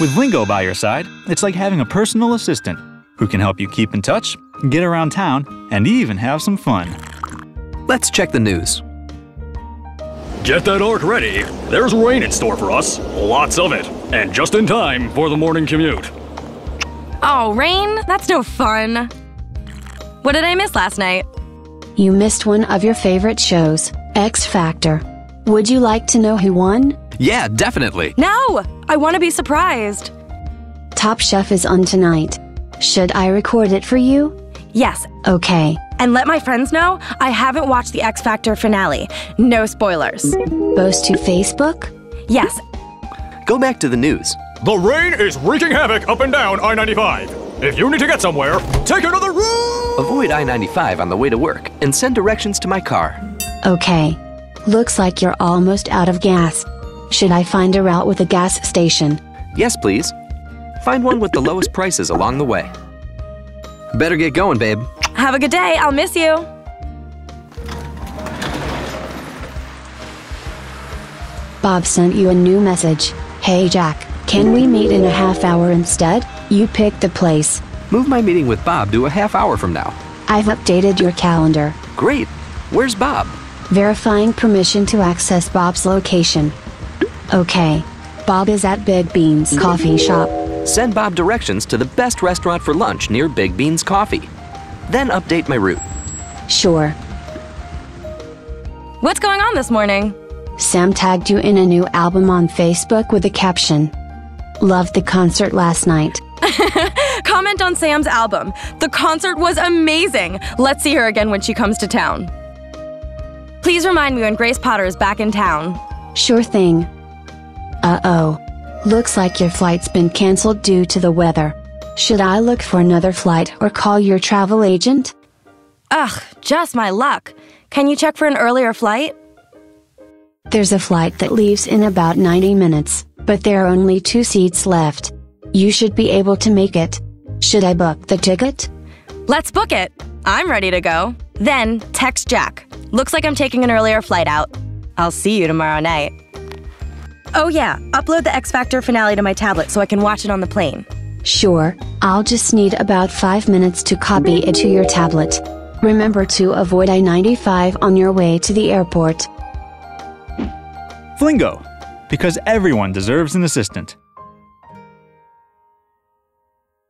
With Vlingo by your side, it's like having a personal assistant who can help you keep in touch, get around town, and even have some fun. Let's check the news. Get that ark ready. There's rain in store for us, lots of it, and just in time for the morning commute. Oh, rain? That's no fun. What did I miss last night? You missed one of your favorite shows, X Factor. Would you like to know who won? Yeah, definitely. No, I want to be surprised. Top Chef is on tonight. Should I record it for you? Yes. Okay. And let my friends know I haven't watched the X Factor finale. No spoilers. Post to Facebook? Yes. Go back to the news. The rain is wreaking havoc up and down I-95. If you need to get somewhere, take another route! Avoid I-95 on the way to work and send directions to my car. Okay. Looks like you're almost out of gas. Should I find a route with a gas station? Yes, please. Find one with the lowest prices along the way. Better get going, babe. Have a good day. I'll miss you. Bob sent you a new message. Hey, Jack. Can we meet in a half hour instead? You pick the place. Move my meeting with Bob to a half hour from now. I've updated your calendar. Great. Where's Bob? Verifying permission to access Bob's location. Okay. Bob is at Big Beans Coffee Shop. Send Bob directions to the best restaurant for lunch near Big Beans Coffee. Then update my route. Sure. What's going on this morning? Sam tagged you in a new album on Facebook with a caption. Loved the concert last night. Comment on Sam's album. The concert was amazing. Let's see her again when she comes to town. Please remind me when Grace Potter is back in town. Sure thing. Uh-oh. Looks like your flight's been canceled due to the weather. Should I look for another flight or call your travel agent? Ugh, just my luck. Can you check for an earlier flight? There's a flight that leaves in about 90 minutes, but there are only 2 seats left. You should be able to make it. Should I book the ticket? Let's book it. I'm ready to go. Then text Jack. Looks like I'm taking an earlier flight out. I'll see you tomorrow night. Oh yeah, upload the X Factor finale to my tablet so I can watch it on the plane. Sure, I'll just need about 5 minutes to copy it to your tablet. Remember to avoid I-95 on your way to the airport. Vlingo, because everyone deserves an assistant.